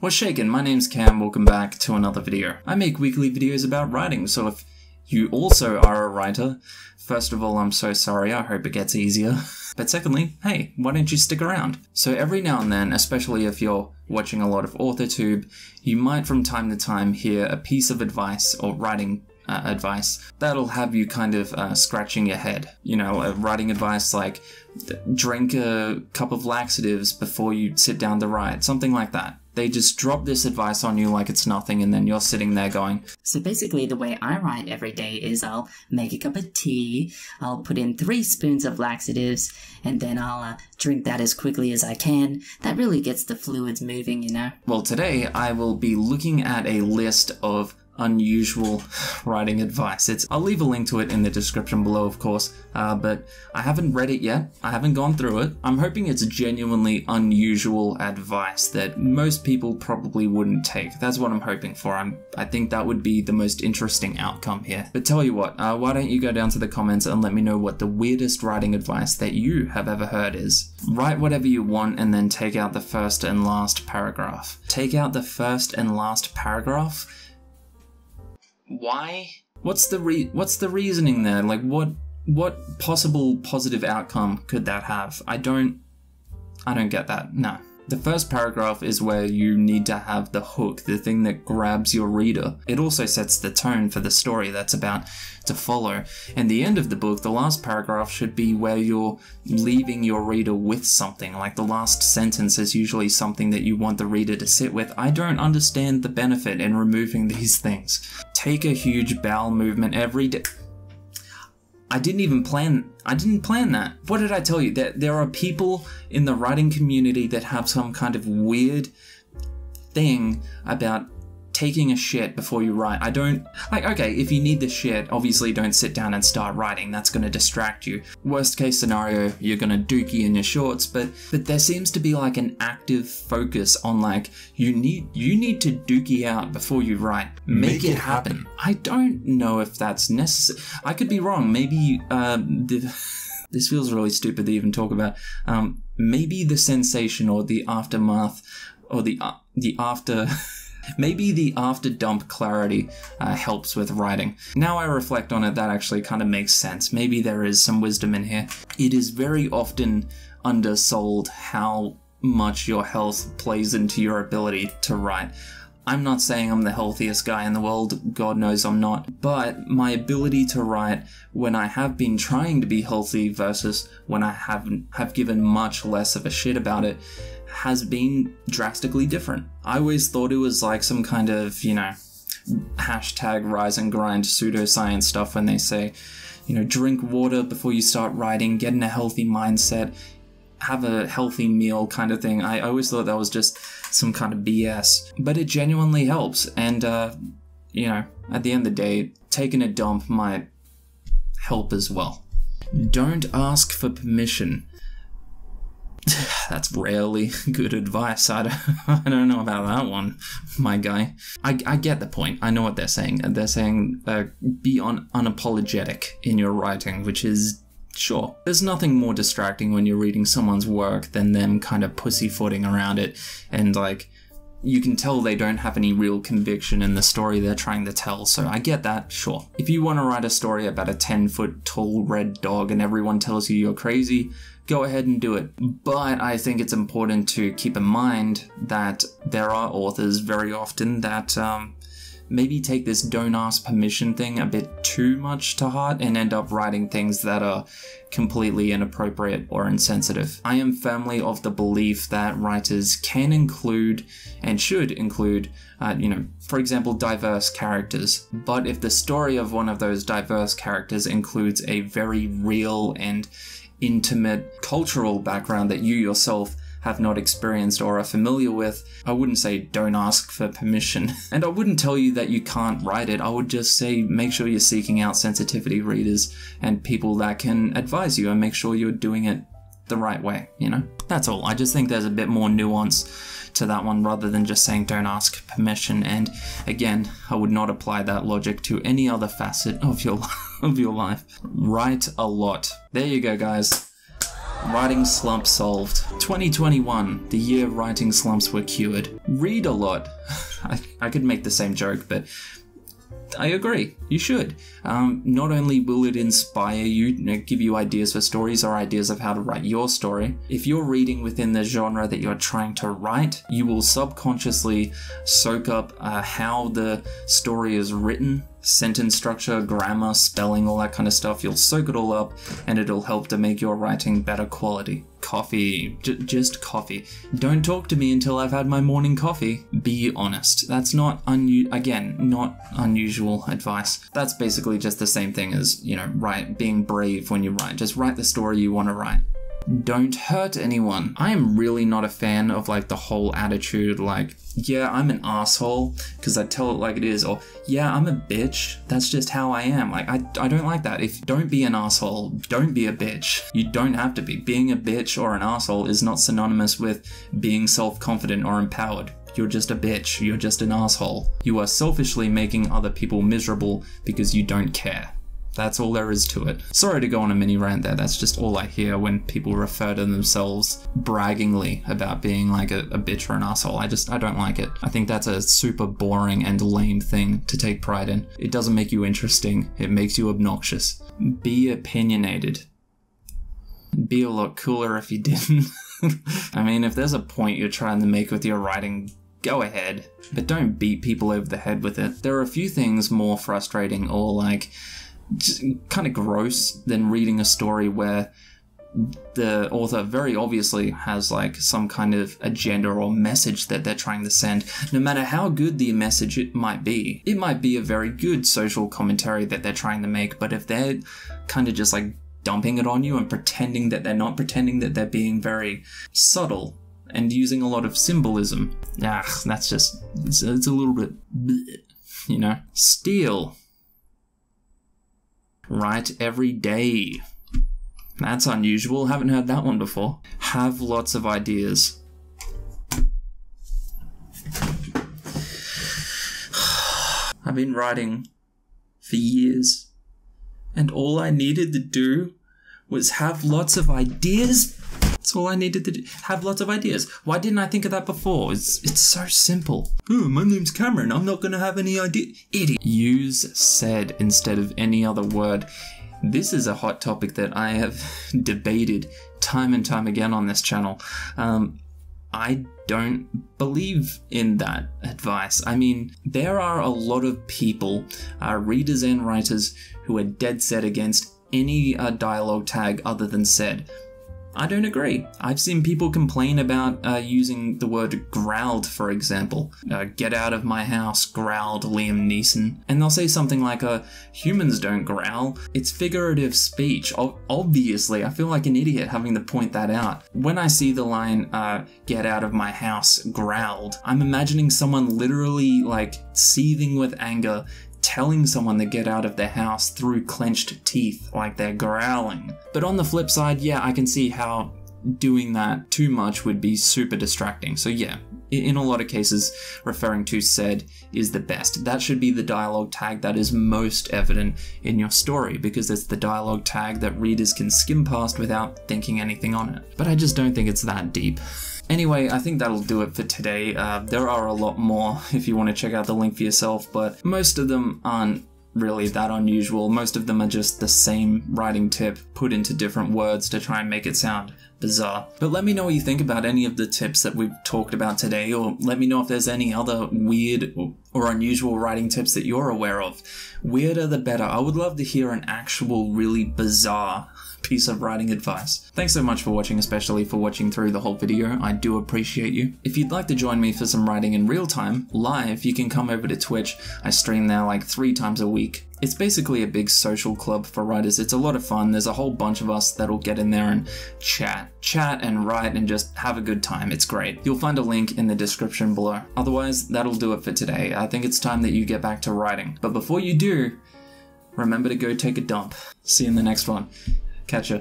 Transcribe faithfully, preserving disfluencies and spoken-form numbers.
What's shaking? My name's Cam, welcome back to another video. I make weekly videos about writing, so if you also are a writer, first of all, I'm so sorry, I hope it gets easier. But secondly, hey, why don't you stick around? So every now and then, especially if you're watching a lot of AuthorTube, you might from time to time hear a piece of advice or writing uh, advice that'll have you kind of uh, scratching your head. You know, uh, writing advice like, drink a cup of laxatives before you sit down to write, something like that. They just drop this advice on you like it's nothing, and then you're sitting there going... So basically the way I write every day is I'll make a cup of tea, I'll put in three spoons of laxatives, and then I'll uh, drink that as quickly as I can. That really gets the fluids moving, you know? Well, today I will be looking at a list of unusual writing advice. It's, I'll leave a link to it in the description below, of course, uh, but I haven't read it yet. I haven't gone through it. I'm hoping it's genuinely unusual advice that most people probably wouldn't take. That's what I'm hoping for. I'm, I think that would be the most interesting outcome here. But tell you what, uh, why don't you go down to the comments and let me know what the weirdest writing advice that you have ever heard is. Write whatever you want and then take out the first and last paragraph. Take out the first and last paragraph? Why? What's the re what's the reasoning there? Like, what what possible positive outcome could that have? I don't I don't get that. No. The first paragraph is where you need to have the hook, the thing that grabs your reader. It also sets the tone for the story that's about to follow. And the end of the book, the last paragraph should be where you're leaving your reader with something. Like, the last sentence is usually something that you want the reader to sit with. I don't understand the benefit in removing these things. Take a huge bowel movement every day. I didn't even plan, I didn't plan that. What did I tell you? That there are people in the writing community that have some kind of weird thing about taking a shit before you write. I don't, like, okay, if you need the shit, obviously don't sit down and start writing. That's gonna distract you. Worst case scenario, you're gonna dookie in your shorts, but but there seems to be like an active focus on like, you need you need to dookie out before you write. Make, Make it happen. happen. I don't know if that's necessary. I could be wrong. Maybe, uh, the, this feels really stupid to even talk about. Um, maybe the sensation or the aftermath or the, uh, the after... Maybe the after-dump clarity uh, helps with writing. Now I reflect on it, that actually kind of makes sense. Maybe there is some wisdom in here. It is very often undersold how much your health plays into your ability to write. I'm not saying I'm the healthiest guy in the world, God knows I'm not, but my ability to write when I have been trying to be healthy versus when I haven't, have given much less of a shit about it, has been drastically different. I always thought it was like some kind of, you know, hashtag rise and grind pseudoscience stuff when they say, you know, drink water before you start writing, get in a healthy mindset, have a healthy meal kind of thing. I always thought that was just some kind of B S, but it genuinely helps. And, uh, you know, at the end of the day, taking a dump might help as well. Don't ask for permission. That's rarely good advice. I don't, I don't know about that one, my guy. I, I get the point. I know what they're saying. They're saying uh, be un unapologetic in your writing, which is, sure. There's nothing more distracting when you're reading someone's work than them kind of pussyfooting around it, and like, you can tell they don't have any real conviction in the story they're trying to tell, so I get that, sure. If you want to write a story about a ten foot tall red dog and everyone tells you you're crazy, go ahead and do it. But I think it's important to keep in mind that there are authors very often that um, maybe take this don't ask permission thing a bit too much to heart and end up writing things that are completely inappropriate or insensitive. I am firmly of the belief that writers can include and should include, uh, you know, for example, diverse characters. But if the story of one of those diverse characters includes a very real and intimate cultural background that you yourself have not experienced or are familiar with, I wouldn't say don't ask for permission. And I wouldn't tell you that you can't write it. I would just say make sure you're seeking out sensitivity readers and people that can advise you and make sure you're doing it the right way, you know? That's all. I just think there's a bit more nuance to that one rather than just saying don't ask permission. And again, I would not apply that logic to any other facet of your, of your life. Write a lot. There you go, guys. Writing slump solved. twenty twenty-one, the year writing slumps were cured. Read a lot. I, I could make the same joke, but I agree, you should. Um, not only will it inspire you, you know, give you ideas for stories or ideas of how to write your story, if you're reading within the genre that you're trying to write, you will subconsciously soak up uh, how the story is written, sentence structure, grammar, spelling, all that kind of stuff. You'll soak it all up and it'll help to make your writing better quality. Coffee, J just coffee. Don't talk to me until I've had my morning coffee. Be honest. That's not, unu again, not unusual advice. That's basically just the same thing as, you know, write, being brave when you write. Just write the story you want to write. Don't hurt anyone. I am really not a fan of like the whole attitude like, yeah, I'm an asshole because I tell it like it is, or yeah, I'm a bitch. That's just how I am. Like, I, I don't like that. If don't be an asshole, don't be a bitch. You don't have to be. Being a bitch or an asshole is not synonymous with being self-confident or empowered. You're just a bitch. You're just an asshole. You are selfishly making other people miserable because you don't care. That's all there is to it. Sorry to go on a mini rant there, that's just all I hear when people refer to themselves braggingly about being like a, a bitch or an asshole. I just, I don't like it. I think that's a super boring and lame thing to take pride in. It doesn't make you interesting, it makes you obnoxious. Be opinionated. Be a lot cooler if you didn't. I mean, if there's a point you're trying to make with your writing, go ahead. But don't beat people over the head with it. There are a few things more frustrating or like, just kind of gross than reading a story where the author very obviously has like some kind of agenda or message that they're trying to send. No matter how good the message it might be, it might be a very good social commentary that they're trying to make, but if they're kind of just like dumping it on you and pretending that they're not pretending that they're being very subtle and using a lot of symbolism, ah, that's just, it's, it's a little bit, you know. Steal. Write every day. That's unusual, haven't heard that one before. Have lots of ideas. I've been writing for years, and all I needed to do was have lots of ideas. That's all I needed to do. Have lots of ideas. Why didn't I think of that before? It's, it's so simple. Ooh, my name's Cameron. I'm not gonna have any idea. Idiot. Use said instead of any other word. This is a hot topic that I have debated time and time again on this channel. Um, I don't believe in that advice. I mean, there are a lot of people, uh, readers and writers, who are dead set against any uh, dialogue tag other than said. I don't agree. I've seen people complain about uh, using the word growled, for example. Uh, get out of my house, growled Liam Neeson. And they'll say something like, uh, humans don't growl. It's figurative speech. O- obviously, I feel like an idiot having to point that out. When I see the line, uh, get out of my house, growled, I'm imagining someone literally, like, seething with anger, telling someone to get out of their house through clenched teeth, like they're growling. But on the flip side, yeah, I can see how doing that too much would be super distracting. So yeah, in a lot of cases, referring to said is the best. That should be the dialogue tag that is most evident in your story, because it's the dialogue tag that readers can skim past without thinking anything on it. But I just don't think it's that deep. Anyway, I think that'll do it for today. Uh, there are a lot more if you want to check out the link for yourself, but most of them aren't really that unusual. Most of them are just the same writing tip put into different words to try and make it sound bizarre. But let me know what you think about any of the tips that we've talked about today, or let me know if there's any other weird or unusual writing tips that you're aware of. Weirder the better. I would love to hear an actual really bizarre piece of writing advice. Thanks so much for watching, especially for watching through the whole video. I do appreciate you. If you'd like to join me for some writing in real time, live, you can come over to Twitch. I stream there like three times a week. It's basically a big social club for writers. It's a lot of fun. There's a whole bunch of us that'll get in there and chat. Chat and write and just have a good time. It's great. You'll find a link in the description below. Otherwise, that'll do it for today. I think it's time that you get back to writing. But before you do, remember to go take a dump. See you in the next one. Catch ya.